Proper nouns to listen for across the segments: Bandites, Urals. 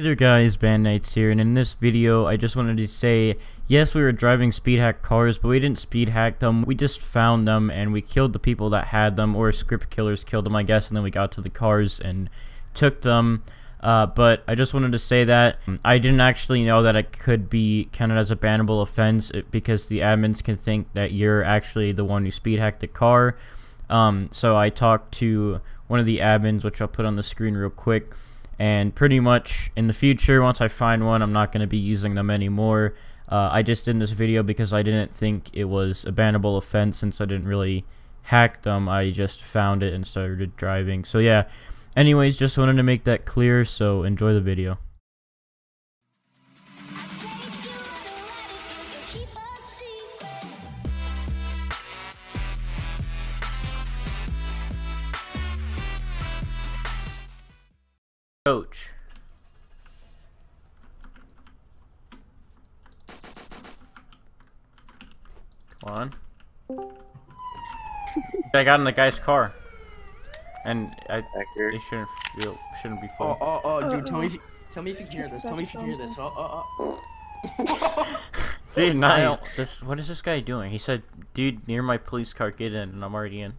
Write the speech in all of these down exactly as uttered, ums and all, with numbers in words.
Hey there guys, Bandites here, and in this video I just wanted to say yes, we were driving speed hack cars, but we didn't speed hack them. We just found them and we killed the people that had them, or script killers killed them I guess, and then we got to the cars and took them. Uh, but I just wanted to say that I didn't actually know that it could be counted as a bannable offense because the admins can think that you're actually the one who speed hacked the car. Um, so I talked to one of the admins, which I'll put on the screen real quick. And pretty much in the future, once I find one, I'm not going to be using them anymore. Uh, I just did this video because I didn't think it was a bannable offense since I didn't really hack them. I just found it and started driving. So yeah, anyways, just wanted to make that clear, so enjoy the video. Coach. Come on. I got in the guy's car, and I it shouldn't feel, shouldn't be falling. Oh, oh, oh, dude! Tell me, if you, tell me if you can hear this. Tell me if you can hear this. Oh, oh, oh. Dude, nice. This, what is this guy doing? He said, "Dude, near my police car, get in," and I'm already in.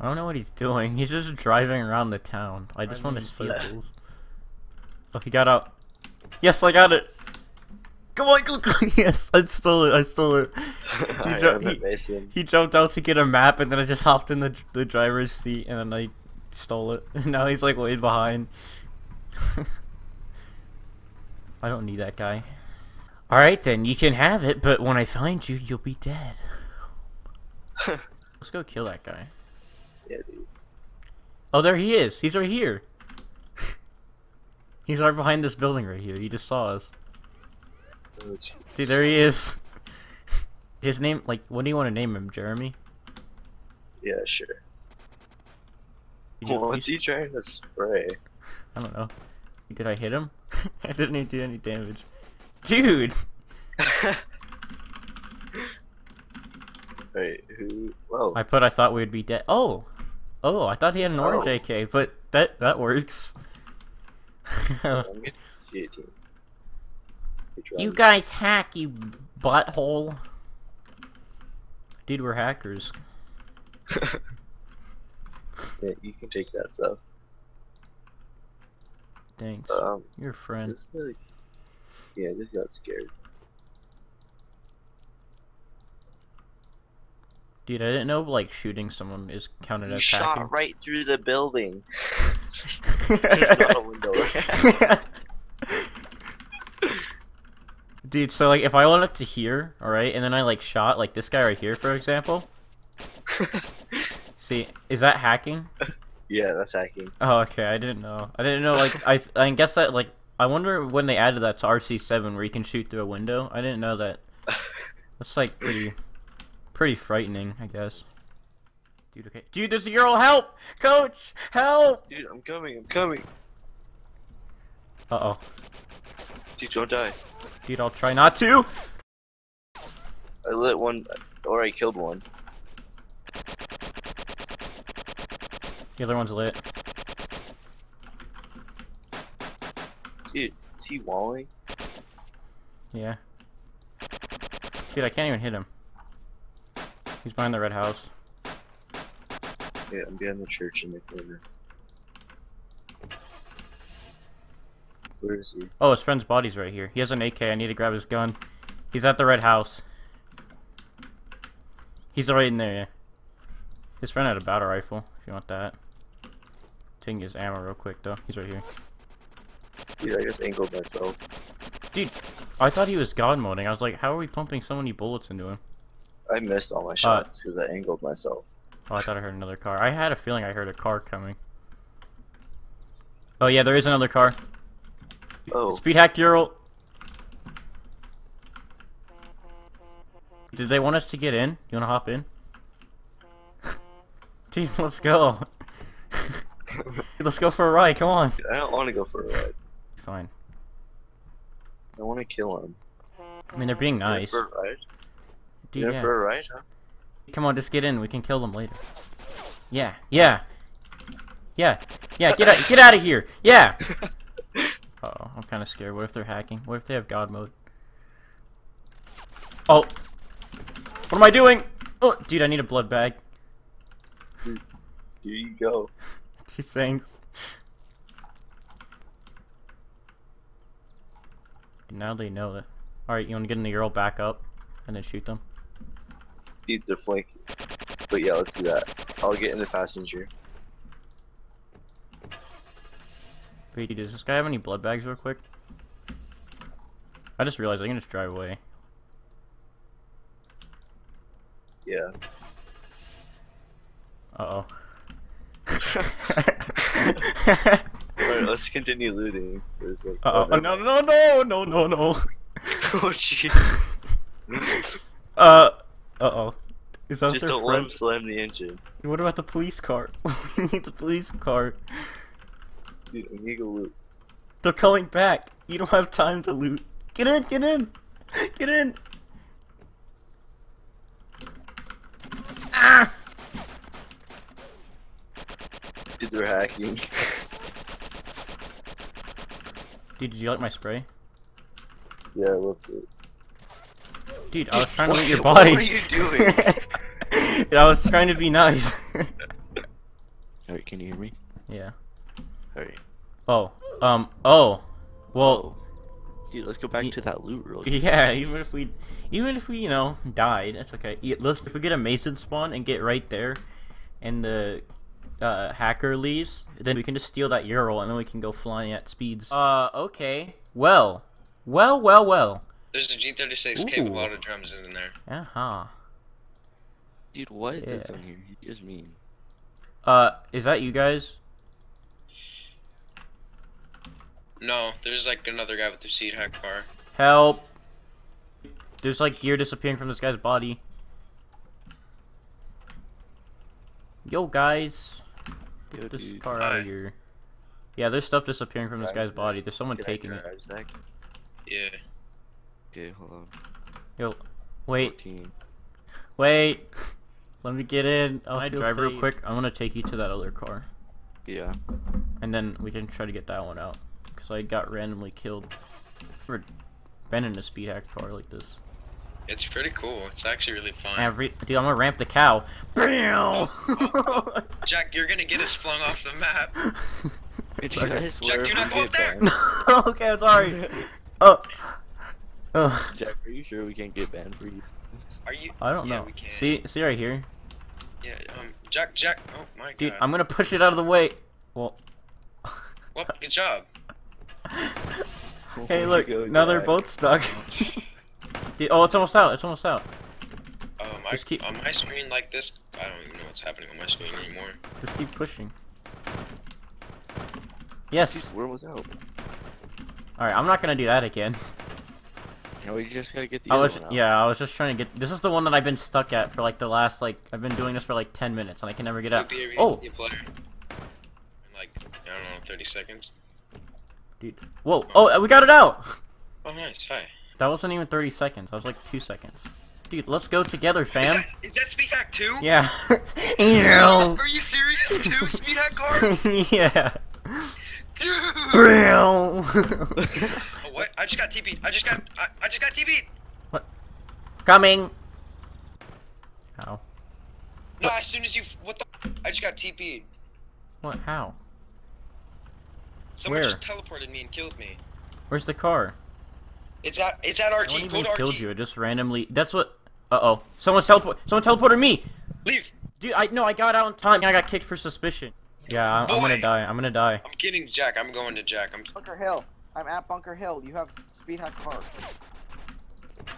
I don't know what he's doing. He's just driving around the town. I just I want to steal. Oh, he got out. Yes, I got it. Come on, go, go. Yes, I stole it. I stole it. He, ju he, he jumped out to get a map, and then I just hopped in the the driver's seat, and then I stole it. And now he's like way behind. I don't need that guy. All right, then you can have it, but when I find you, you'll be dead. Let's go kill that guy. Yeah, dude. Oh, there he is. He's right here. He's right behind this building right here. He just saw us. Dude, there he is. His name, like, what do you want to name him? Jeremy? Yeah, sure. Did you, well, what's he trying to spray? I don't know. Did I hit him? I didn't even do any damage. Dude! Wait, who? Whoa. I put, I thought we'd be dead. Oh! Oh, I thought he had an orange oh. A K, but that that works. You guys hack, you butthole. Dude, we're hackers. Yeah, you can take that stuff. Thanks. Um, You're a friend. Just like, yeah, I just got scared. Dude, I didn't know like shooting someone is counted as hacking. You shot right through the building. Dude, so like if I went up to here, all right, and then I like shot like this guy right here, for example. See, is that hacking? Yeah, that's hacking. Oh, okay. I didn't know. I didn't know. Like I, I guess that like I wonder when they added that to R C seven where you can shoot through a window. I didn't know that. That's like pretty. Pretty frightening, I guess. Dude, okay. Dude, there's a Ural, help! Coach, help! Dude, I'm coming, I'm coming. Uh-oh. Dude, don't die. Dude, I'll try not to! I lit one, or I killed one. The other one's lit. Dude, is he walling? Yeah. Dude, I can't even hit him. He's behind the red house. Yeah, I'm behind the church in the corner. Where is he? Oh, his friend's body's right here. He has an A K. I need to grab his gun. He's at the red house. He's right in there, yeah. His friend had a battle rifle, if you want that. Taking his ammo real quick, though. He's right here. Dude, I just angled myself. Dude, I thought he was god moding. I was like, how are we pumping so many bullets into him? I missed all my shots because uh, I angled myself. Oh, I thought I heard another car. I had a feeling I heard a car coming. Oh yeah, there is another car. Oh. Speed hacked Ural. Did they want us to get in? You wanna hop in? Dude, let's go. Let's go for a ride, come on. I don't wanna go for a ride. Fine. I wanna kill him. I mean, they're being nice. For a ride? Dude, yeah. For a ride, huh? Come on, just get in. We can kill them later. Yeah, yeah. Yeah, yeah, get out, get out of here. Yeah. Uh-oh, I'm kind of scared. What if they're hacking? What if they have God mode? Oh, what am I doing? Oh, dude, I need a blood bag. Dude, here you go. Thanks. Now they know that. Alright, you want to get in the Ural back up and then shoot them? Dude, they're flanking. But yeah, let's do that. I'll get in the passenger. Wait, does this guy have any blood bags real quick? I just realized I can just drive away. Yeah. Uh-oh. Alright, let's continue looting. Like, uh oh, oh no no no no no no. Oh jeez. uh uh oh. Is that just their don't friend? Let him slam the engine. What about the police car? We need the police car. Dude, we need to loot. They're coming back. You don't have time to loot. Get in, get in, get in. Ah! Dude, they're hacking. Dude, did you like my spray? Yeah, I loved it. Dude, I was trying to loot your body. What are you doing? Dude, I was trying to be nice. Alright, can you hear me? Yeah. Alright. Oh. Um. Oh. Well. Dude, let's go back e to that loot real quick. Yeah, even if we, even if we, you know, died, that's okay. Let's if we get a Mason spawn and get right there, and the. Uh, hacker leaves, then we can just steal that Ural and then we can go flying at speeds. Uh, okay. Well. Well, well, well. There's a G thirty-six capable auto drums in there. Uh-huh. Dude, what is yeah. that on here? You just mean. Uh, is that you guys? No, there's like another guy with the seed hack bar. Help! There's like gear disappearing from this guy's body. Yo, guys! Get this dude. car Hi. out of here. Yeah, there's stuff disappearing from this guy's body. There's someone Can taking it. Yeah. Okay, hold on. Yo, wait. fourteen. Wait! Let me get in. I'll I drive safe. real quick. I'm gonna take you to that other car. Yeah. And then we can try to get that one out. Because I got randomly killed. I've never been in a speed hack car like this. It's pretty cool. It's actually really fun. Every dude, I'm gonna ramp the cow. Bam! Oh, oh, oh. Jack, you're gonna get us flung off the map. It's okay. Jack, do not go up there. Okay, I'm sorry. Oh. Oh. Jack, are you sure we can't get banned for you? Are you? I don't yeah, know. We can. See, see right here. Yeah. Um. Jack, Jack. Oh my dude, god. Dude, I'm gonna push it out of the way. Well. Well, good job. Hey, look. Go, now Jack. They're both stuck. Dude, oh, it's almost out. It's almost out. Oh, my, just keep... On my screen like this, I don't even know what's happening on my screen anymore. Just keep pushing. Yes. Dude, we're almost out. Alright, I'm not going to do that again. Yeah, we just got to get the I other was, one out. Yeah, I was just trying to get... This is the one that I've been stuck at for like the last, like... I've been doing this for like ten minutes and I can never get out. Oh! In like, I don't know, thirty seconds. Dude. Whoa. Oh, oh we got it out! Oh, nice. Hi. That wasn't even thirty seconds. That was like two seconds. Dude, let's go together, fam. Is that, is that Speed Hack two? Yeah. Are you serious? Two Speed Hack cars? Yeah. Dude. Oh, what? I just got T B'd. I just got. I, I just got T B'd. What? Coming. How? No, what? As soon as you. What the? I just got T B'd. What? How? Someone Where? just teleported me and killed me. Where's the car? It's at it's at R G. I even Go to killed R G. You. I just randomly. That's what. Uh oh. Someone teleport. Someone teleported me. Leave. Dude, I no. I got out in time and I got kicked for suspicion. Yeah, I'm, I'm gonna die. I'm gonna die. I'm kidding, Jack. I'm going to Jack. I'm. Bunker Hill. I'm at Bunker Hill. You have speed hack car.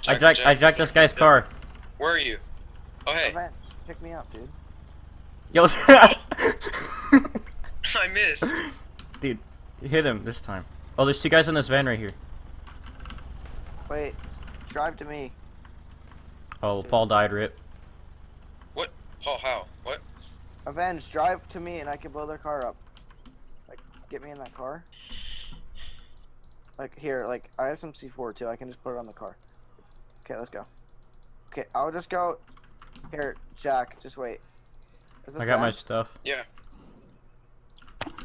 Jack, I jacked. Jack, I jacked this guy's car. Where are you? Oh hey. Revenge. Pick me up, dude. Yo. I missed. Dude, hit him this time. Oh, there's two guys in this van right here. Wait, drive to me. Oh, dude. Paul died, rip. What? Paul, how? What? Avenge, drive to me and I can blow their car up. Like, get me in that car. Like, here, like, I have some C four too, I can just put it on the car. Okay, let's go. Okay, I'll just go... Here, Jack, just wait. Is this I got my stuff. Yeah.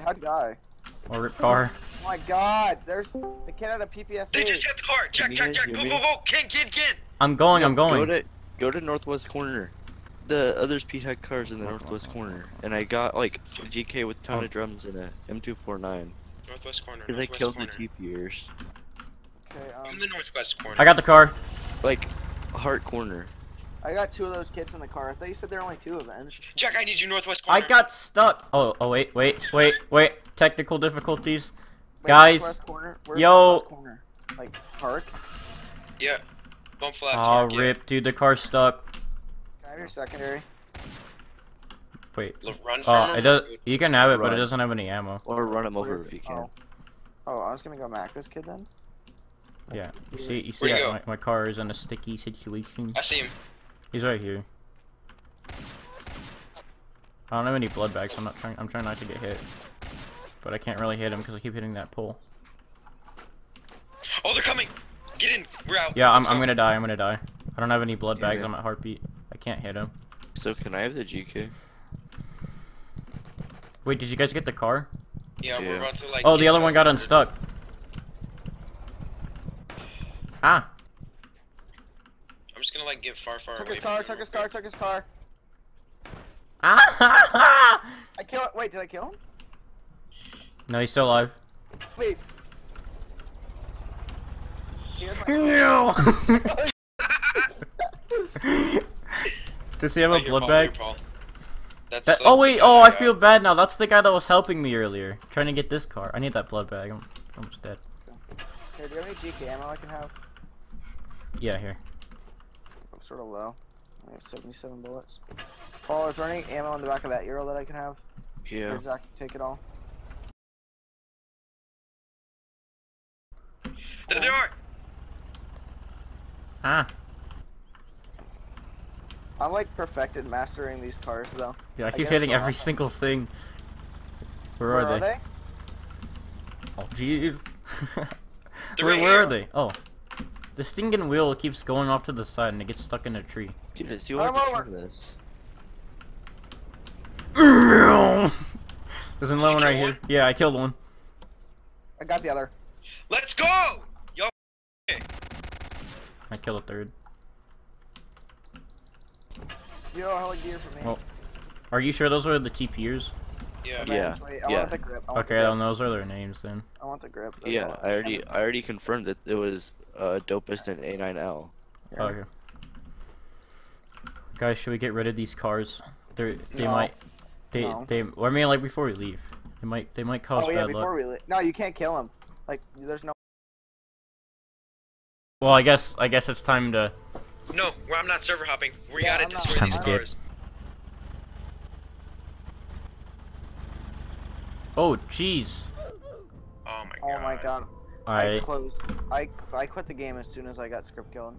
How'd you die? Or rip car. Oh my god, there's the kid out of P P S A. They just got the car. Check, check, check. Go, go, go. Ken, Ken, Ken. I'm going, I'm going. Go to, go to northwest corner. The other's P-Tech car's in the northwest corner. And I got like a G K with a ton oh. of drums and a M two forty-nine. Northwest corner. Northwest they killed corner. the G P ers. Okay, um, I'm in the northwest corner. I got the car. Like, heart corner. I got two of those kids in the car. I thought you said there were only two of them. Jack, I need you northwest corner. I got stuck. Oh, oh, wait, wait, wait, wait. Technical difficulties, wait, guys. Corner? Yo. Corner? Like park. Yeah. Bump flats. Oh, rip, yeah. dude. The car's stuck. Can I have your secondary? Wait. Run oh, him? it does. You can have it, run. but it doesn't have any ammo. Or run him over if you can. Oh. oh, I was gonna go mac this kid then. Yeah. You see, you see, that? You my, my car is in a sticky situation. I see him. He's right here. I don't have any blood bags, so I'm not trying. I'm trying not to get hit, but I can't really hit him because I keep hitting that pole. Oh, they're coming! Get in! We're out. Yeah, I'm. I'm gonna die. I'm gonna die. I don't have any blood bags. Yeah. I'm at heartbeat. I can't hit him. So can I have the G K? Wait, did you guys get the car? Yeah, yeah. we're about to like. Oh, the other one got unstuck. Ah. I'm just gonna like get far, far took away. His car, took his car, took his car, took his car. I killed. Wait, did I kill him? No, he's still alive. Wait. No. Does he have That's a blood bag? That's that, oh wait, oh I guy. feel bad now. That's the guy that was helping me earlier, trying to get this car. I need that blood bag. I'm, I'm just dead. Here, do you have any G K ammo I can have? Yeah, here. Sort of low. I have seventy-seven bullets. Paul, is there any ammo in the back of that Ural that I can have? Yeah. Or Zach can take it all. There, there are. Ah. I like perfected mastering these cars though. Yeah, I keep I hitting every awesome. single thing. Where, where are, are they? they? Oh, gee. where, where are they? Oh. The stinking wheel keeps going off to the side and it gets stuck in a tree. Dude, see what this. There's another one right here. One? Yeah, I killed one. I got the other. Let's go! Yo! I killed a third. Yo, hella gear for me. Well, are you sure those were the T P ers? Yeah. Yeah. Wait, I yeah. want the grip. I want okay, the grip. Then those are their names then. I want the grip. Those yeah, I already, I already confirmed that it was. Uh, dopest and A nine L. Yeah. Okay. Guys, should we get rid of these cars? They're, they no. might. They no. they. Or I mean, like before we leave, they might they might cause oh, yeah, bad before luck. We leave. No, you can't kill them. Like there's no. Well, I guess I guess it's time to. No, well, I'm not server hopping. We yeah, gotta destroy these cars. Oh jeez. Oh my god. Oh my god. All right. I closed. I I quit the game as soon as I got script killed.